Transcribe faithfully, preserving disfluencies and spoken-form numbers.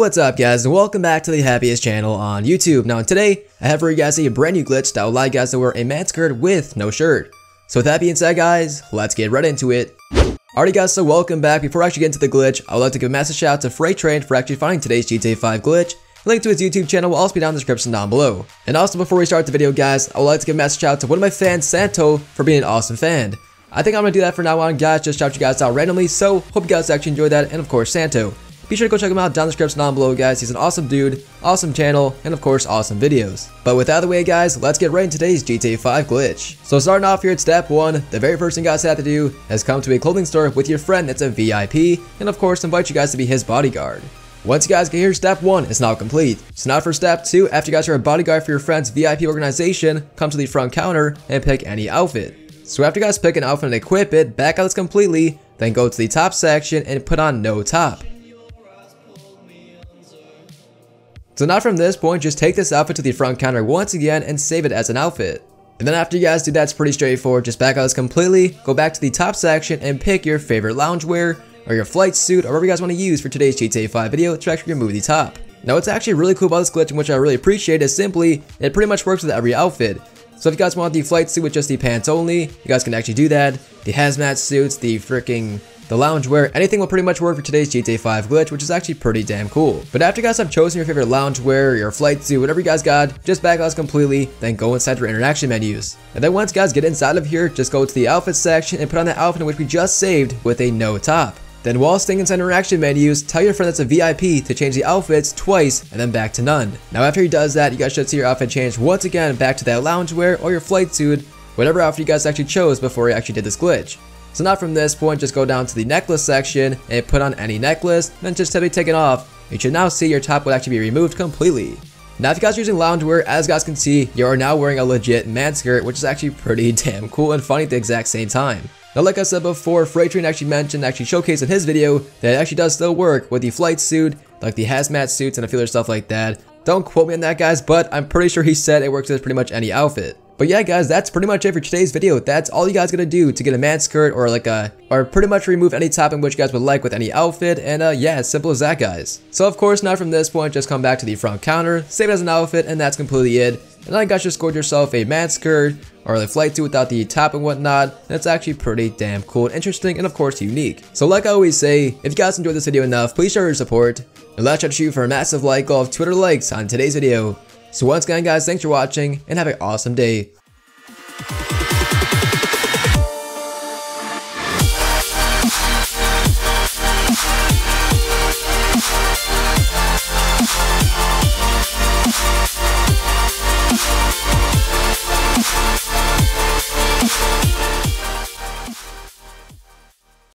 What's up guys, and welcome back to the happiest channel on YouTube. Now today, I have for you guys a brand new glitch that will allow you guys to wear a man skirt with no shirt. So with that being said guys, let's get right into it. Alrighty guys, so welcome back. Before I actually get into the glitch, I would like to give a massive shout out to FreyTrain for actually finding today's G T A five glitch. The link to his YouTube channel will also be down in the description down below. And also before we start the video guys, I would like to give a massive shout out to one of my fans, Santo, for being an awesome fan. I think I'm going to do that for now on guys, just shout you guys out randomly, so hope you guys actually enjoyed that, and of course Santo. Be sure to go check him out down in the description down below guys, he's an awesome dude, awesome channel, and of course awesome videos. But with that out of the way guys, let's get right into today's G T A five glitch. So starting off here at step one, the very first thing you guys have to do is come to a clothing store with your friend that's a V I P, and of course invite you guys to be his bodyguard. Once you guys get here, step one is now complete. So now for step two, after you guys are a bodyguard for your friend's V I P organization, come to the front counter and pick any outfit. So after you guys pick an outfit and equip it, back out this completely, then go to the top section and put on no top. So now from this point, just take this outfit to the front counter once again and save it as an outfit. And then after you guys do that, it's pretty straightforward. Just back out this completely, go back to the top section and pick your favorite loungewear or your flight suit or whatever you guys want to use for today's G T A five video to actually remove the top. Now what's actually really cool about this glitch and which I really appreciate is simply it pretty much works with every outfit. So if you guys want the flight suit with just the pants only, you guys can actually do that. The hazmat suits, the freaking... The loungewear, anything will pretty much work for today's G T A five glitch, which is actually pretty damn cool. But after you guys have chosen your favorite loungewear, your flight suit, whatever you guys got, just back out completely, then go inside your interaction menus. And then once you guys get inside of here, just go to the outfit section and put on the outfit in which we just saved with a no top. Then while staying inside interaction menus, tell your friend that's a V I P to change the outfits twice and then back to none. Now after he does that, you guys should see your outfit change once again back to that loungewear or your flight suit, whatever outfit you guys actually chose before you actually did this glitch. So now from this point, just go down to the necklace section and put on any necklace, then just simply take it off. You should now see your top would actually be removed completely. Now if you guys are using loungewear, as you guys can see, you are now wearing a legit man skirt, which is actually pretty damn cool and funny at the exact same time. Now like I said before, FreyTrain actually mentioned, actually showcased in his video, that it actually does still work with the flight suit, like the hazmat suits and a few other stuff like that. Don't quote me on that guys, but I'm pretty sure he said it works with pretty much any outfit. But yeah guys, that's pretty much it for today's video. That's all you guys gotta do to get a man skirt or like a, or pretty much remove any top in which you guys would like with any outfit. And uh, yeah, as simple as that guys. So of course, now from this point, just come back to the front counter, save it as an outfit, and that's completely it. And now you guys just scored yourself a man skirt or a flight suit without the top and whatnot. And it's actually pretty damn cool and interesting and of course unique. So like I always say, if you guys enjoyed this video enough, please show your support. And let's try to shoot for a massive like goal of Twitter likes on today's video. So once again guys, thanks for watching and have an awesome day.